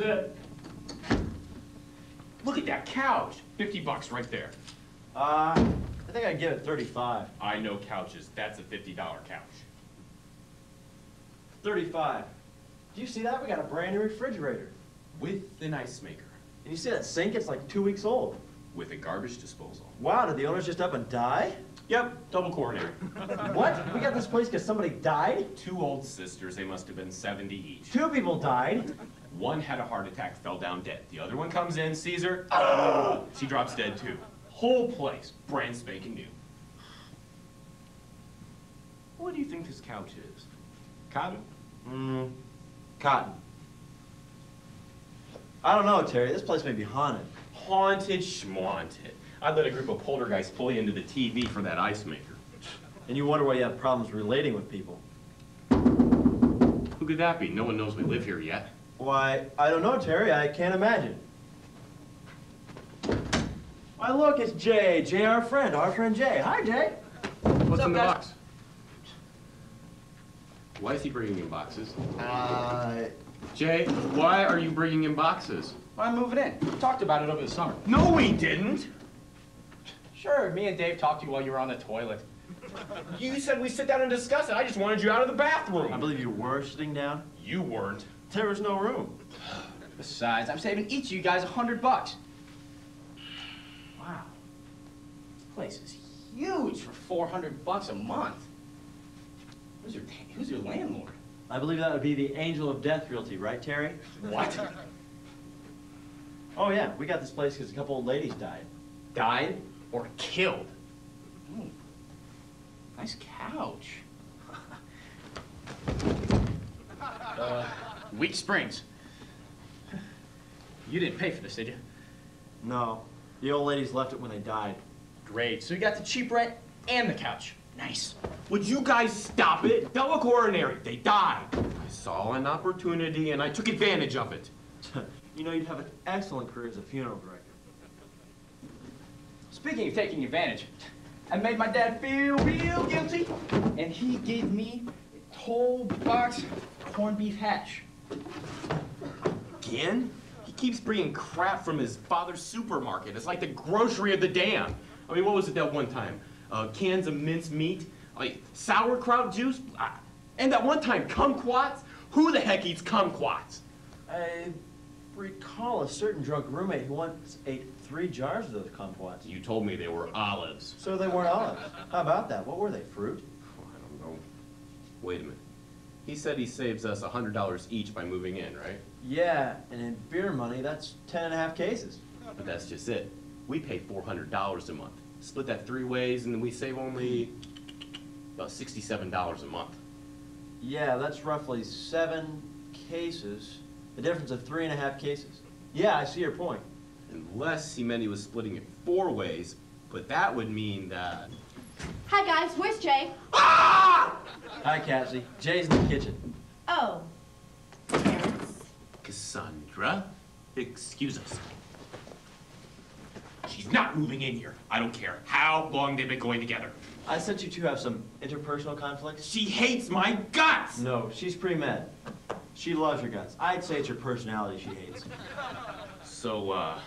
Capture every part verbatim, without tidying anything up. is it. Look at that couch. fifty bucks right there. Uh, I think I'd give it thirty-five. I know couches. That's a fifty dollar couch. thirty-five. Do you see that? We got a brand new refrigerator. With an ice maker. And you see that sink? It's like two weeks old. With a garbage disposal. Wow, did the owners just up and die? Yep, double coronary. What? We got this place because somebody died? Two old sisters, they must have been seventy each. Two people died? One had a heart attack, fell down dead. The other one comes in, sees her, oh! She drops dead too. Whole place, brand spanking new. What do you think this couch is? Cotton? Mm, cotton. I don't know, Terry. This place may be haunted. Haunted, schmaunted. I'd let a group of poltergeists pull you into the T V for that ice maker. And you wonder why you have problems relating with people. Who could that be? No one knows we live here yet. Why, I don't know, Terry. I can't imagine. Why, look, it's Jay. Jay, our friend. Our friend Jay. Hi, Jay. What's in the box? Why is he bringing in boxes? Uh... Jay, why are you bringing in boxes? Well, I'm moving in. We talked about it over the summer. No, we didn't. Sure, me and Dave talked to you while you were on the toilet. You said we sit down and discuss it. I just wanted you out of the bathroom. I believe you were sitting down. You weren't. There was no room. Besides, I'm saving each of you guys a hundred bucks. Wow. This place is huge for four hundred bucks a month. Who's your who's your landlord? I believe that would be the Angel of Death Realty, right, Terry? What? Oh yeah, we got this place because a couple old ladies died. Died? Or killed. Ooh. Nice couch. uh, Weak Springs. You didn't pay for this, did you? No. The old ladies left it when they died. Great. So you got the cheap rent and the couch. Nice. Would you guys stop it? Double coronary. They died. I saw an opportunity and I took advantage of it. You know, you'd have an excellent career as a funeral director. Speaking of taking advantage, I made my dad feel real guilty, and he gave me a whole box of corned beef hash. Again? He keeps bringing crap from his father's supermarket. It's like the grocery of the damned. I mean, what was it that one time? Uh, cans of minced meat, like sauerkraut juice, and that one time, kumquats? Who the heck eats kumquats? I recall a certain drunk roommate who once ate three jars of those kumquats. You told me they were olives. So they weren't olives. How about that? What were they, fruit? Oh, I don't know. Wait a minute. He said he saves us a hundred dollars each by moving in, right? Yeah, and in beer money, that's ten and a half cases. But that's just it. We pay four hundred dollars a month. Split that three ways, and we save only about sixty-seven dollars a month. Yeah, that's roughly seven cases. The difference of three and a half cases. Yeah, I see your point. Unless he meant he was splitting it four ways, but that would mean that... Hi, guys. Where's Jay? Ah! Hi, Cassie. Jay's in the kitchen. Oh. Cassandra, excuse us. She's not moving in here. I don't care how long they've been going together. I said you two have some interpersonal conflicts. She hates my guts! No, she's pretty mad. She loves your guts. I'd say it's your personality she hates. So, uh,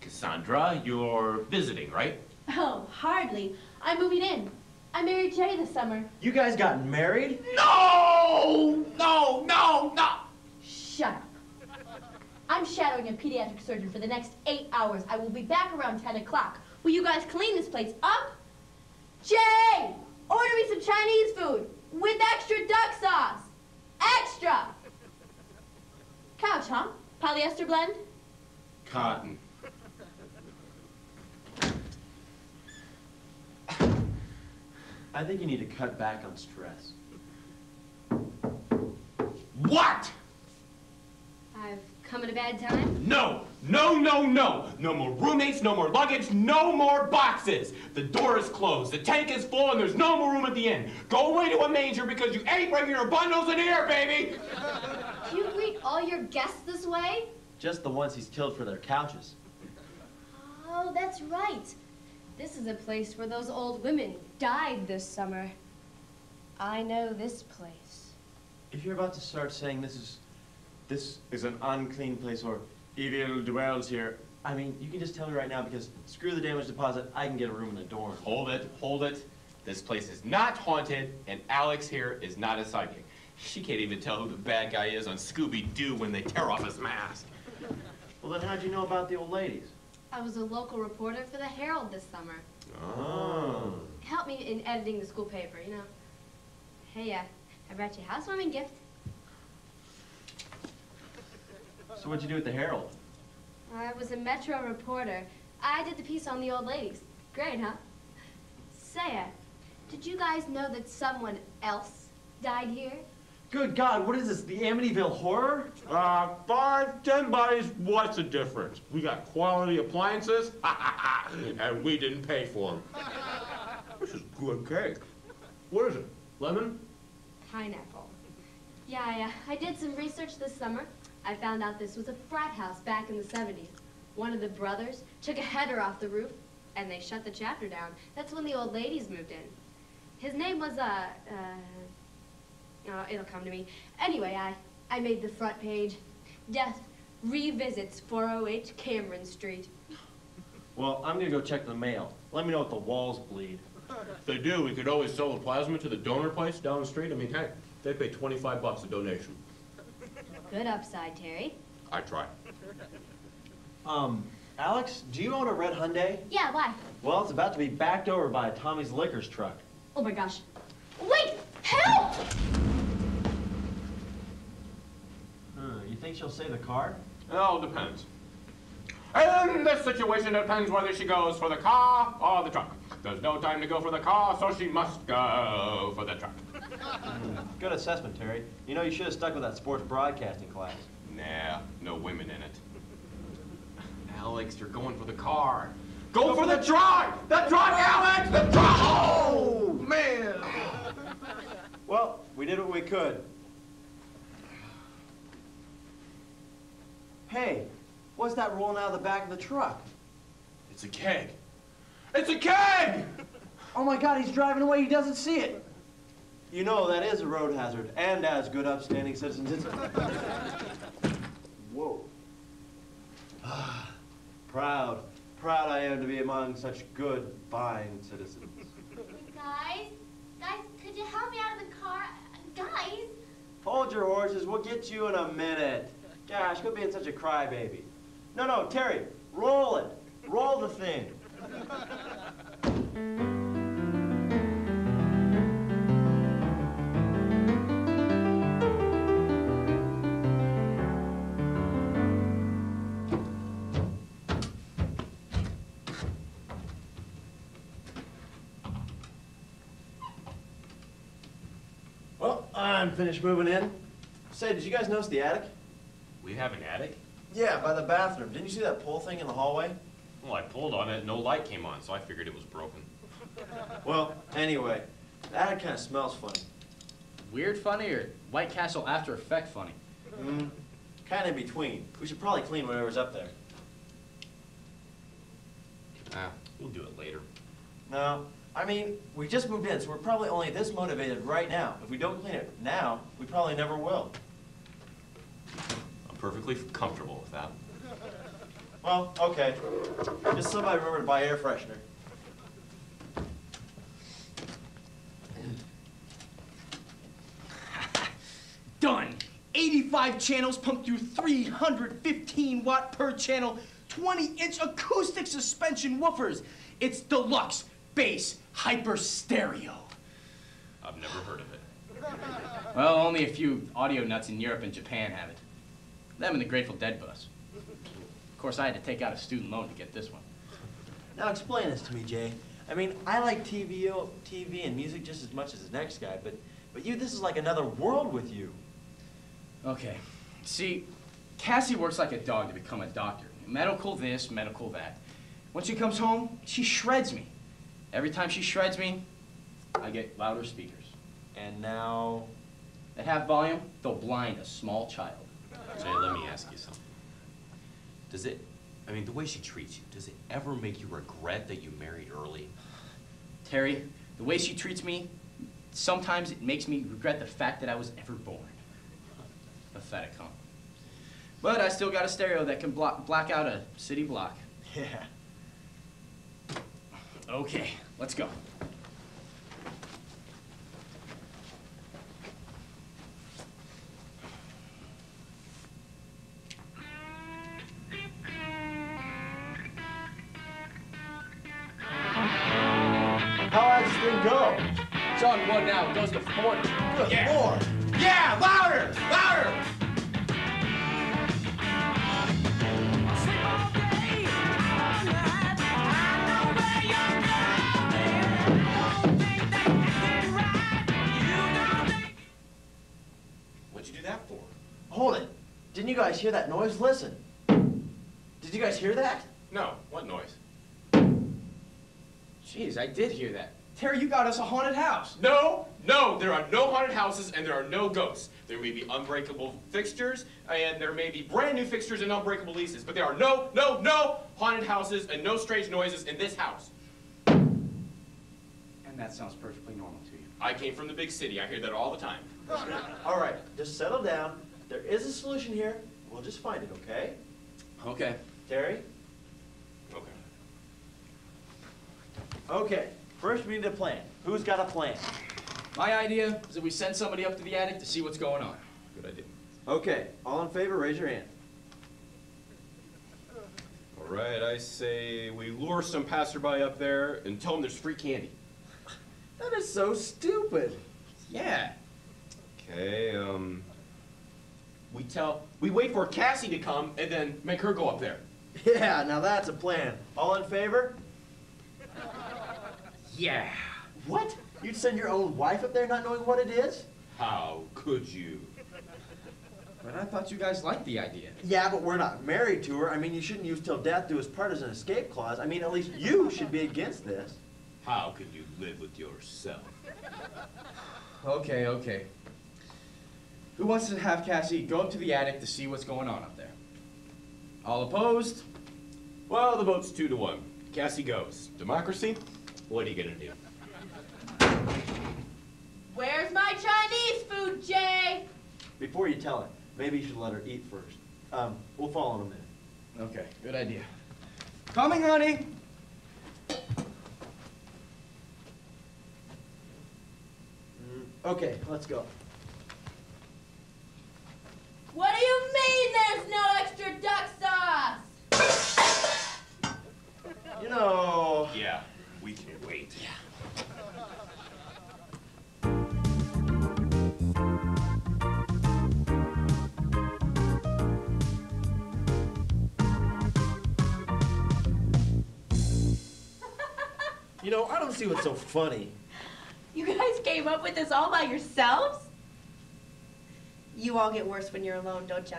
Cassandra, you're visiting, right? Oh, hardly. I'm moving in. I married Jay this summer. You guys got married? No! No, no, no! Shut up. I'm shadowing a pediatric surgeon for the next eight hours. I will be back around ten o'clock. Will you guys clean this place up? Jay! Order me some Chinese food with extra duck sauce. Extra! Couch, huh? Polyester blend? Cotton. I think you need to cut back on stress. What? I've come at a bad time? No, no, no, no. No more roommates, no more luggage, no more boxes. The door is closed, the tank is full, and there's no more room at the end. Go away to a manger because you ain't bringing your bundles in here, baby. Do you greet all your guests this way? Just the ones he's killed for their couches. Oh, that's right. This is a place where those old women died this summer. I know this place. If you're about to start saying this is this is an unclean place, or evil dwells here. I mean, you can just tell me right now, because screw the damage deposit, I can get a room in the dorm. Hold it, hold it. This place is not haunted, and Alex here is not a psychic. She can't even tell who the bad guy is on Scooby-Doo when they tear off his mask. Well, then how'd you know about the old ladies? I was a local reporter for the Herald this summer. Oh. Help me in editing the school paper, you know. Hey, uh, I brought you a housewarming gift. So what'd you do with the Herald? I was a Metro reporter. I did the piece on the old ladies. Great, huh? Say, did you guys know that someone else died here? Good God, what is this, the Amityville Horror? Uh, five, ten bodies, what's the difference? We got quality appliances, and we didn't pay for them. This is good cake. What is it, lemon? Pineapple. Yeah, yeah, I did some research this summer. I found out this was a frat house back in the seventies. One of the brothers took a header off the roof, and they shut the chapter down. That's when the old ladies moved in. His name was, uh, uh... Oh, it'll come to me. Anyway, I, I made the front page. Death revisits four oh eight Cameron Street. Well, I'm gonna go check the mail. Let me know if the walls bleed. If they do, we could always sell the plasma to the donor place down the street. I mean, hey, they pay twenty-five bucks a donation. Good upside, Terry. I try. Um, Alex, do you own a red Hyundai? Yeah, why? Well, it's about to be backed over by a Tommy's Liquors truck. Oh my gosh. Wait! Help! You think she'll save the car? It all depends. In this situation, it depends whether she goes for the car or the truck. There's no time to go for the car, so she must go for the truck. Mm, good assessment, Terry. You know, you should have stuck with that sports broadcasting class. Nah, no women in it. Alex, you're going for the car. Go, go for, for the, the truck! The truck, Alex! The truck! Oh, man! Well, we did what we could. Hey, what's that rolling out of the back of the truck? It's a keg. It's a keg! Oh my God, he's driving away, he doesn't see it. You know, that is a road hazard, and as good upstanding citizens, it's... Whoa. Proud, proud I am to be among such good, fine citizens. Guys, guys, could you help me out of the car? Guys! Hold your horses, we'll get you in a minute. Gosh, quit being such a crybaby. No, no, Terry, roll it. Roll the thing. Well, I'm finished moving in. Say, did you guys notice the attic? We have an attic? Yeah, by the bathroom. Didn't you see that pole thing in the hallway? Well, I pulled on it, no light came on, so I figured it was broken. Well, anyway, the attic kind of smells funny. Weird funny or White Castle After Effect funny? Mm, kind of in between. We should probably clean whatever's up there. Ah, we'll do it later. No, I mean, we just moved in, so we're probably only this motivated right now. If we don't clean it now, we probably never will. Perfectly comfortable with that. Well, okay. Just somebody remember to buy air freshener. Done. eighty-five channels pumped through three hundred fifteen watt per channel, twenty inch acoustic suspension woofers. It's deluxe bass hyper stereo. I've never heard of it. Well, only a few audio nuts in Europe and Japan have it. Them and the Grateful Dead bus. Of course, I had to take out a student loan to get this one. Now explain this to me, Jay. I mean, I like T V, T V and music just as much as the next guy, but, but you, this is like another world with you. Okay, see, Cassie works like a dog to become a doctor. Medical this, medical that. When she comes home, she shreds me. Every time she shreds me, I get louder speakers. And now, at half volume, they'll blind a small child. Jay, let me ask you something. Does it, I mean, the way she treats you, does it ever make you regret that you married early? Terry, the way she treats me, sometimes it makes me regret the fact that I was ever born. Pathetic, huh? But I still got a stereo that can block, black out a city block. Yeah. Okay, let's go. How'd this thing go? It's on one now. It goes to four. Good yeah. Lord. Yeah, louder, louder. Hold it. Didn't you guys hear that noise? Listen. Did you guys hear that? No. What noise? Jeez, I did hear that. Terry, you got us a haunted house. No, no, there are no haunted houses and there are no ghosts. There may be unbreakable fixtures and there may be brand new fixtures and unbreakable leases, but there are no, no, no haunted houses and no strange noises in this house. And that sounds perfectly normal to you. I came from the big city. I hear that all the time. All right, just settle down. There is a solution here. We'll just find it, okay? Okay. Terry? Okay. Okay, first we need a plan. Who's got a plan? My idea is that we send somebody up to the attic to see what's going on. Good idea. Okay, all in favor, raise your hand. All right, I say we lure some passerby up there and tell them there's free candy. That is so stupid. Yeah. Okay, um... We tell, we wait for Cassie to come and then make her go up there. Yeah, now that's a plan. All in favor? Yeah. What? You'd send your own wife up there not knowing what it is? How could you? But I thought you guys liked the idea. Yeah, but we're not married to her. I mean, you shouldn't use till death do as part as an escape clause. I mean, at least you should be against this. How can you live with yourself? Okay, okay. Who wants to have Cassie go up to the attic to see what's going on up there? All opposed? Well, the vote's two to one. Cassie goes. Democracy? What are you gonna do? Where's my Chinese food, Jay? Before you tell her, maybe you should let her eat first. Um, we'll follow in a minute. Okay, good idea. Coming, honey. Mm, okay, let's go. What do you mean there's no extra duck sauce? You know... Yeah, we can wait. Yeah. You know, I don't see what's so funny. You guys came up with this all by yourselves? You all get worse when you're alone, don't ya?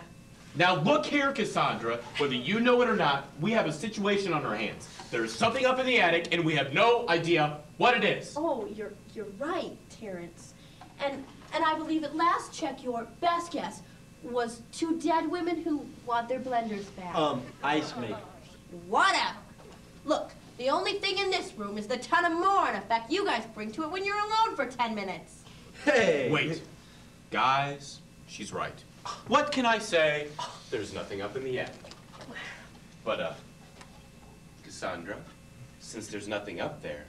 Now look here, Cassandra, whether you know it or not, we have a situation on our hands. There's something up in the attic and we have no idea what it is. Oh, you're, you're right, Terrence. And, and I believe at last check your best guess was two dead women who want their blenders back. Um, ice makers. Whatever. Look, the only thing in this room is the ton of moron effect you guys bring to it when you're alone for ten minutes. Hey! Wait, guys. She's right. What can I say? There's nothing up in the attic. But, uh, Cassandra, since there's nothing up there,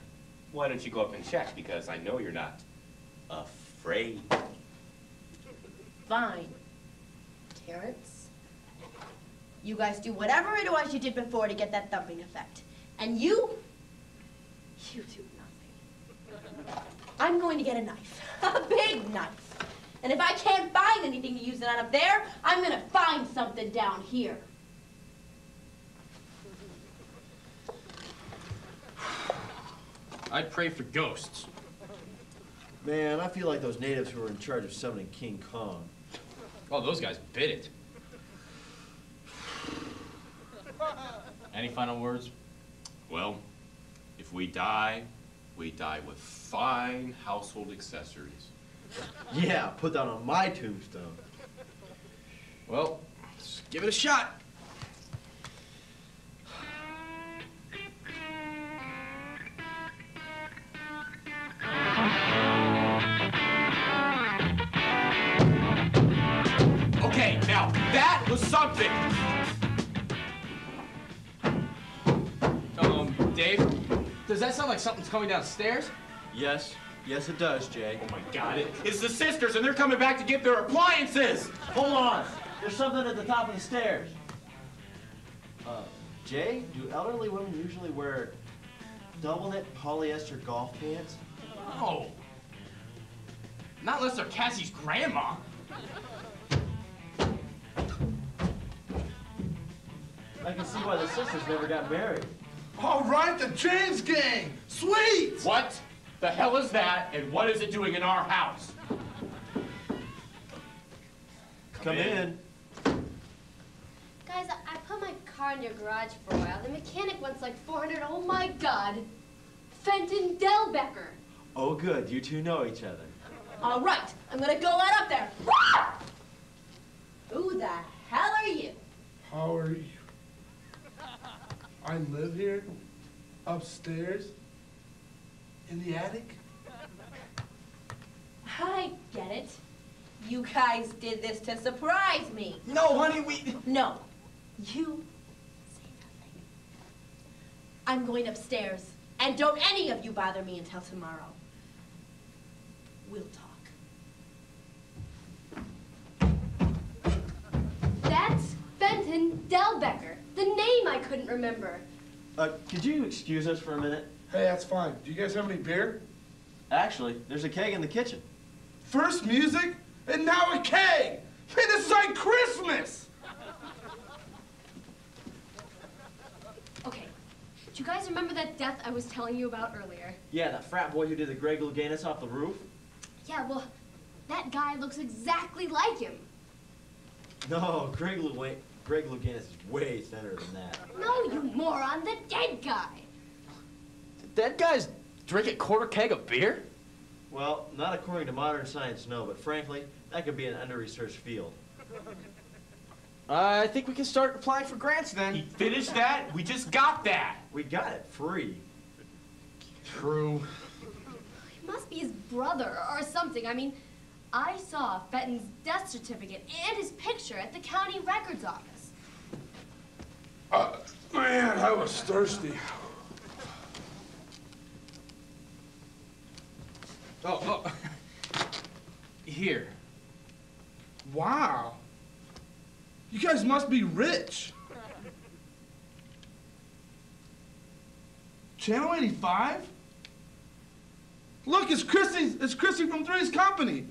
why don't you go up and check? Because I know you're not afraid. Fine. Terrence, you guys do whatever it was you did before to get that thumping effect. And you, you do nothing. I'm going to get a knife, a big knife. And if I can't find anything to use it on up there, I'm gonna find something down here. I'd pray for ghosts. Man, I feel like those natives who were in charge of summoning King Kong. Oh, those guys bit it. Any final words? Well, if we die, we die with fine household accessories. Yeah, put that on my tombstone. Well, let's give it a shot. Okay, now that or something. Um, Dave? Does that sound like something's coming downstairs? Yes. Yes, it does, Jay. Oh, my God. It, it's the sisters, and they're coming back to get their appliances. Hold on. There's something at the top of the stairs. Uh, Jay, do elderly women usually wear double-knit polyester golf pants? No. Not unless they're Cassie's grandma. I can see why the sisters never got married. All right, the James gang. Sweet! What the hell is that, and what is it doing in our house? Come in. Guys, I put my car in your garage for a while. The mechanic wants like four hundred. Oh, my God. Fenton Delbecker. Oh, good. You two know each other. All right. I'm going to go right up there. Who the hell are you? How are you? I live here, upstairs, in the attic. I get it. You guys did this to surprise me. No, honey, we... No. You say nothing. I'm going upstairs, and don't any of you bother me until tomorrow. We'll talk. That's Fenton Delbecker, the name I couldn't remember. Uh, could you excuse us for a minute? Hey, that's fine. Do you guys have any beer? Actually, there's a keg in the kitchen. First music? And now a keg! Man, this is like Christmas! Okay, do you guys remember that death I was telling you about earlier? Yeah, that frat boy who did the Greg Luganis off the roof? Yeah, well, that guy looks exactly like him. No, Greg, Lu Greg Luganis is way thinner than that. No, you moron, the dead guy! The dead guy's drinking a quarter keg of beer? Well, not according to modern science, no, but frankly, that could be an under-researched field. I think we can start applying for grants then. You finished that? We just got that. We got it free. True. It must be his brother or something. I mean, I saw Fenton's death certificate and his picture at the county records office. Uh, man, I was thirsty. Oh, oh, here. Wow. You guys must be rich. Channel eighty-five? Look, it's Chrissy, it's Chrissy from Three's Company.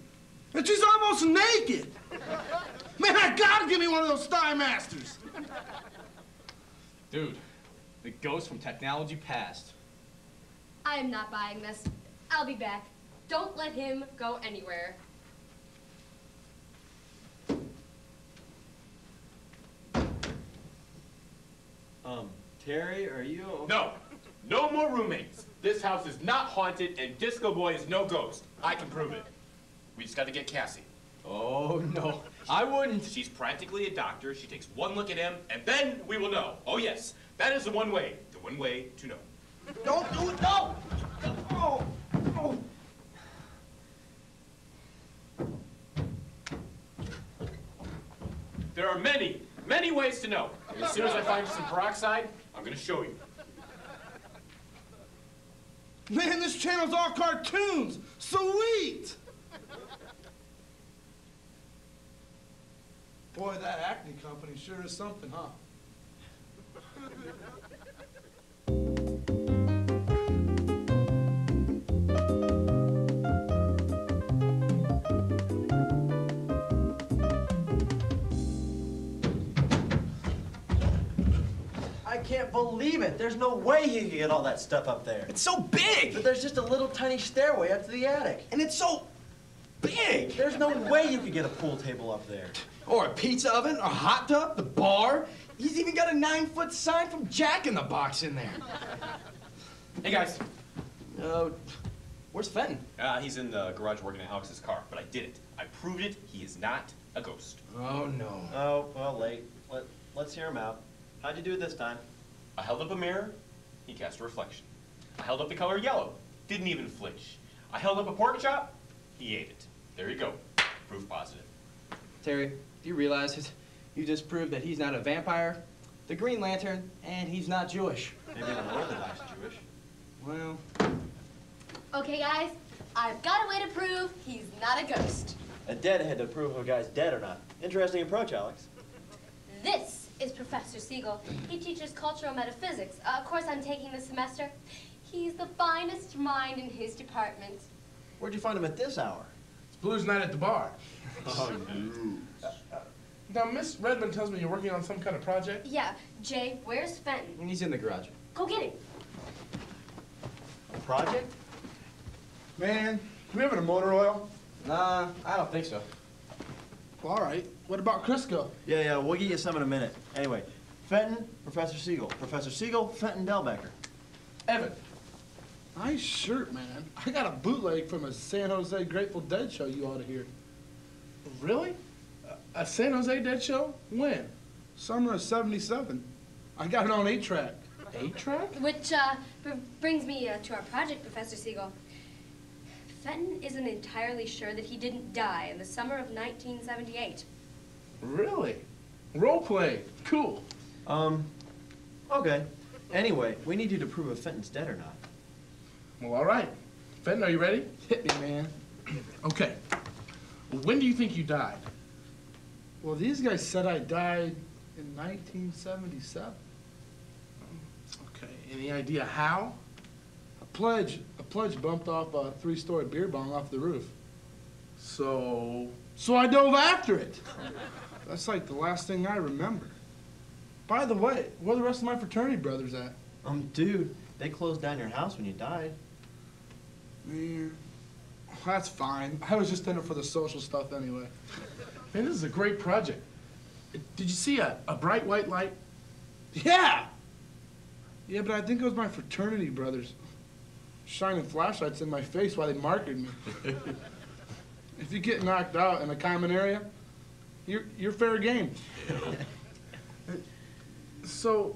And she's almost naked. Man, I gotta give me one of those Stymasters. Dude, the ghost from Technology Past. I am not buying this. I'll be back. Don't let him go anywhere. Um, Terry, are you... No! No more roommates! This house is not haunted, and Disco Boy is no ghost. I can prove it. We just gotta get Cassie. Oh, no. I wouldn't. She's practically a doctor. She takes one look at him, and then we will know. Oh, yes. That is the one way. The one way to know. Don't do it! No! Oh! Oh! There are many, many ways to know. And as soon as I find some peroxide, I'm going to show you. Man, this channel's all cartoons. Sweet! Boy, that acne company sure is something, huh? I can't believe it. There's no way you can get all that stuff up there. It's so big. But there's just a little tiny stairway up to the attic. And it's so big. There's no way you could get a pool table up there. Or a pizza oven, a hot tub, the bar. He's even got a nine-foot sign from Jack in the Box in there. Hey, guys. Uh, where's Fenton? Uh, he's in the garage working on Alex's car, but I did it. I proved it. He is not a ghost. Oh, no. Oh, well, late. Let, let's hear him out. How'd you do it this time? I held up a mirror, he cast a reflection. I held up the color yellow, didn't even flinch. I held up a pork chop, he ate it. There you go, proof positive. Terry, do you realize his, You just proved that he's not a vampire, the Green Lantern, and he's not Jewish. Maybe an Orthodox Jewish. Well. Okay, guys, I've got a way to prove he's not a ghost. A deadhead to prove if a guy's dead or not. Interesting approach, Alex. This is Professor Siegel. He teaches cultural metaphysics, a course I'm taking this semester. He's the finest mind in his department. Where'd you find him at this hour? It's Blues Night at the bar. Oh, Blues. Uh, uh, now, Miss Redmond tells me you're working on some kind of project. Yeah. Jay, where's Fenton? He's in the garage. Go get him. A project? Man, do we have any motor oil? Nah, I don't think so. Well, all right. What about Crisco? Yeah, yeah, we'll get you some in a minute. Anyway, Fenton, Professor Siegel. Professor Siegel, Fenton Delbecker. Evan. Nice shirt, man. I got a bootleg from a San Jose Grateful Dead show you ought to hear. Really? A San Jose Dead show? When? Summer of seventy-seven. I got it on eight track. eight track? Which uh, brings me uh, to our project, Professor Siegel. Fenton isn't entirely sure that he didn't die in the summer of nineteen seventy-eight. Really? Role play. Cool. Um, okay. Anyway, we need you to prove if Fenton's dead or not. Well, all right. Fenton, are you ready? Hit me, man. Okay. When do you think you died? Well, these guys said I died in nineteen seventy-seven. Okay. Any idea how? Pledge, a pledge bumped off a three-story beer bong off the roof. So, so I dove after it. That's like the last thing I remember. By the way, where are the rest of my fraternity brothers at? Um, dude, they closed down your house when you died. Man, that's fine. I was just in it for the social stuff anyway. Man, this is a great project. Did you see a, a bright white light? Yeah! Yeah, but I think it was my fraternity brothers shining flashlights in my face while they marketed me. If you get knocked out in a common area, you're, you're fair game. So,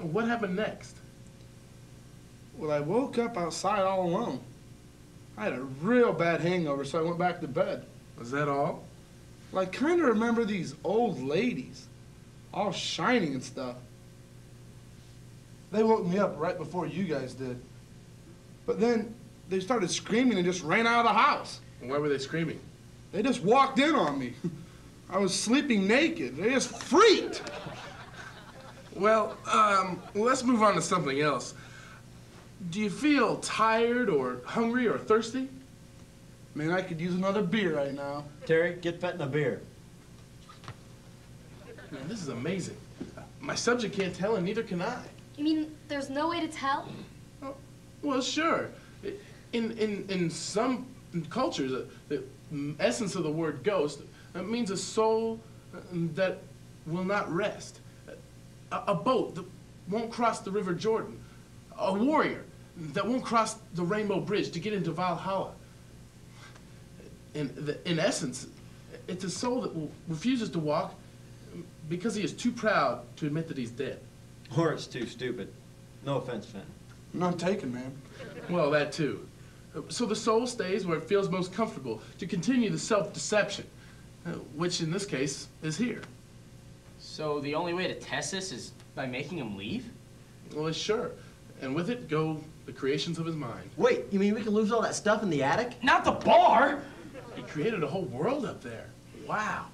what happened next? Well, I woke up outside all alone. I had a real bad hangover, so I went back to bed. Was that all? Well, I kind of remember these old ladies, all shining and stuff. They woke me up right before you guys did. But then they started screaming and just ran out of the house. And why were they screaming? They just walked in on me. I was sleeping naked. They just freaked. Well, um, let's move on to something else. Do you feel tired or hungry or thirsty? Man, I could use another beer right now. Terry, get Fenton a beer. Man, this is amazing. My subject can't tell and neither can I. You mean there's no way to tell? Oh, well, sure. In, in, in some cultures, uh, the essence of the word ghost uh, means a soul uh, that will not rest, a, a boat that won't cross the River Jordan, a warrior that won't cross the Rainbow Bridge to get into Valhalla. In, the, in essence, it's a soul that will, refuses to walk because he is too proud to admit that he's dead. Or it's too stupid. No offense, Fenton. None taken, man. Well, that too. So the soul stays where it feels most comfortable to continue the self-deception, which in this case is here. So the only way to test this is by making him leave? Well, sure. And with it go the creations of his mind. Wait, you mean we can lose all that stuff in the attic? Not the bar! He created a whole world up there. Wow.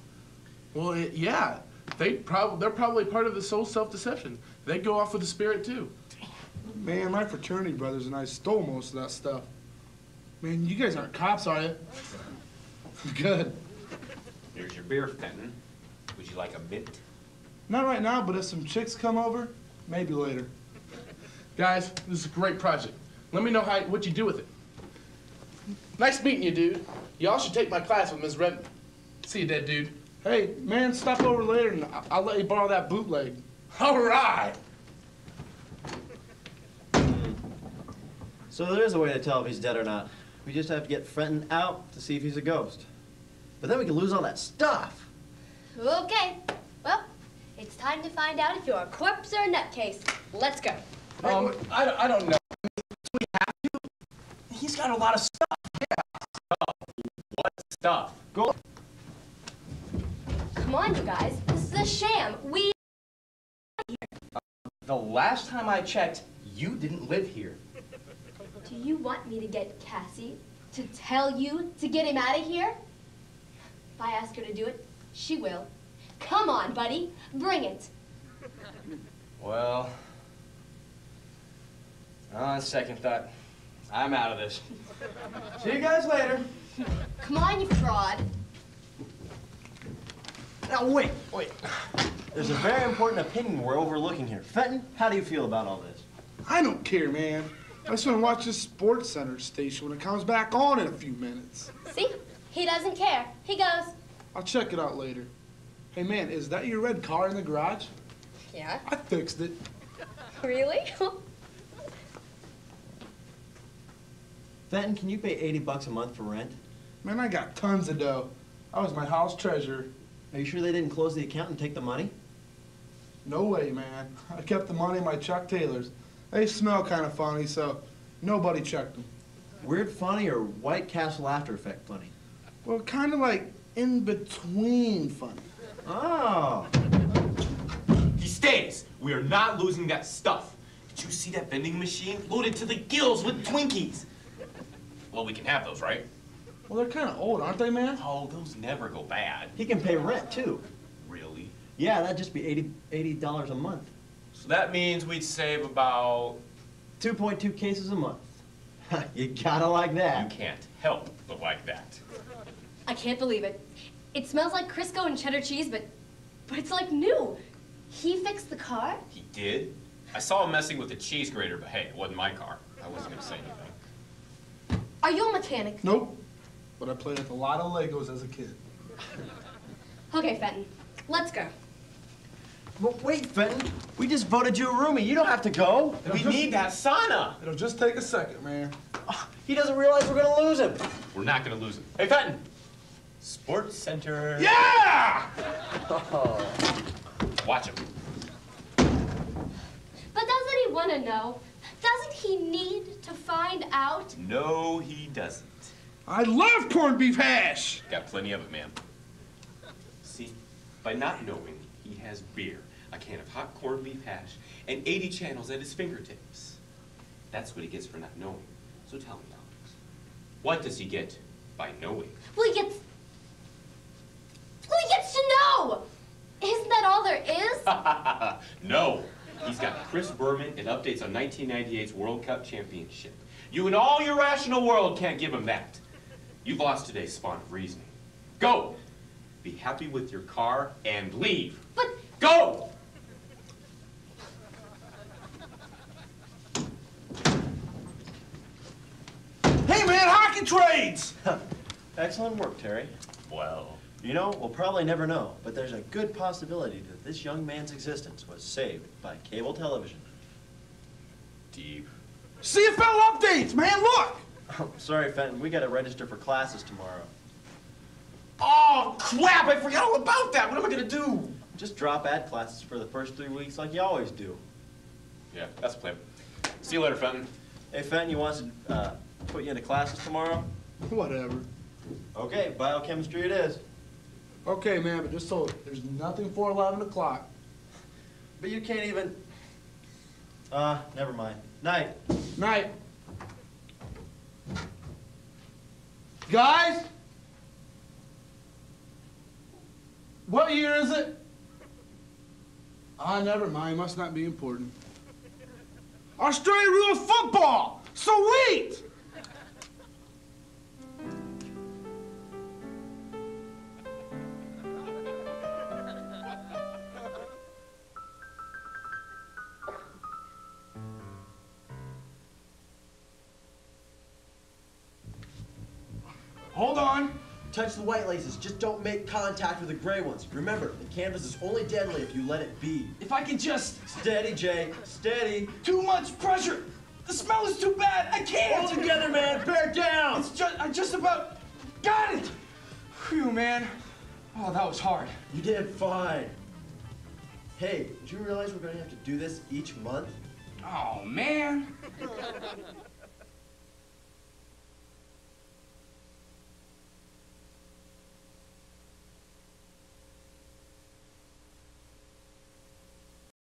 Well, it, yeah. They prob they're probably part of the soul self-deception. They go off with the spirit, too. Man, my fraternity brothers and I stole most of that stuff. Man, you guys aren't cops, are you? Good. Here's your beer, Fenton. Would you like a mint? Not right now, but if some chicks come over, maybe later. Guys, this is a great project. Let me know how, what you do with it. Nice meeting you, dude. Y'all should take my class with Miz Redmond. See you, dead dude. Hey, man, stop over later and I'll let you borrow that bootleg. All right! So there is a way to tell if he's dead or not. We just have to get Fenton out to see if he's a ghost. But then we can lose all that stuff. Okay. Well, it's time to find out if you're a corpse or a nutcase. Let's go. Um, I, I don't know. Do we have to? He's got a lot of stuff. Yeah. Stuff. What stuff? Go. on, you guys. This is a sham. We uh, the last time I checked, you didn't live here. Do you want me to get Cassie to tell you to get him out of here? If I ask her to do it, she will. Come on, buddy. Bring it. Well, on second thought, I'm out of this. See you guys later. Come on, you fraud. Now, wait, wait. There's a very important opinion we're overlooking here. Fenton, how do you feel about all this? I don't care, man. I just want to watch this Sports Center station when it comes back on in a few minutes. See? He doesn't care. He goes. I'll check it out later. Hey, man, is that your red car in the garage? Yeah. I fixed it. Really? Fenton, can you pay eighty bucks a month for rent? Man, I got tons of dough. I was my house treasurer. Are you sure they didn't close the account and take the money? No way, man. I kept the money in my Chuck Taylors. They smell kind of funny, so nobody checked them. Weird funny or White Castle After Effect funny? Well, kind of like in between funny. Oh. He stays. We are not losing that stuff. Did you see that vending machine? Loaded to the gills with Twinkies. Well, we can have those, right? Well, they're kind of old, aren't they, man? Oh, those never go bad. He can pay rent, too. Really? Yeah, that'd just be eighty dollars a month. So that means we'd save about... two point two cases a month. You gotta like that. You can't help but like that. I can't believe it. It smells like Crisco and cheddar cheese, but, but it's like new. He fixed the car? He did? I saw him messing with the cheese grater, but hey, it wasn't my car. I wasn't gonna say anything. Are you a mechanic? Nope. But I played with a lot of Legos as a kid. Okay, Fenton. Let's go. Well, wait, Fenton. We just voted you a roomie. You don't have to go. It'll we just, need that sauna. It'll just take a second, man. Oh, he doesn't realize we're going to lose him. We're not going to lose him. Hey, Fenton. Sports Center. Yeah! Oh. Watch him. But doesn't he want to know? Doesn't he need to find out? No, he doesn't. I love corned beef hash! Got plenty of it, man. See, by not knowing, he has beer, a can of hot corned beef hash, and eighty channels at his fingertips. That's what he gets for not knowing. So tell me, Alex, what does he get by knowing? Well, he gets... Well, he gets to know! Isn't that all there is? No. He's got Chris Berman and updates on nineteen ninety-eight's World Cup Championship. You and all your rational world can't give him that. You've lost today's spawn of reasoning. Go! Be happy with your car and leave. But... Go! Hey, man, hockey trades! Excellent work, Terry. Well... You know, we'll probably never know, but there's a good possibility that this young man's existence was saved by cable television. Deep. C F L updates, man, look! Oh, sorry, Fenton. We gotta register for classes tomorrow. Oh, crap! I forgot all about that! What am I gonna do? Just drop ad classes for the first three weeks like you always do. Yeah, that's the plan. See you later, Fenton. Hey, Fenton, you want to uh, put you into classes tomorrow? Whatever. Okay, biochemistry it is. Okay, man, but just so there's nothing for eleven o'clock. But you can't even... Uh, never mind. Night. Night. Guys? What year is it? Ah, never mind. Must not be important. Australia rules football! Sweet! Hold on. Touch the white laces. Just don't make contact with the gray ones. Remember, the canvas is only deadly if you let it be. If I can just... Steady, Jay. Steady. Too much pressure. The smell is too bad. I can't. Hold together, man. Bear down. It's just... I just about... Got it. Phew, man. Oh, that was hard. You did fine. Hey, did you realize we're going to have to do this each month? Oh, man.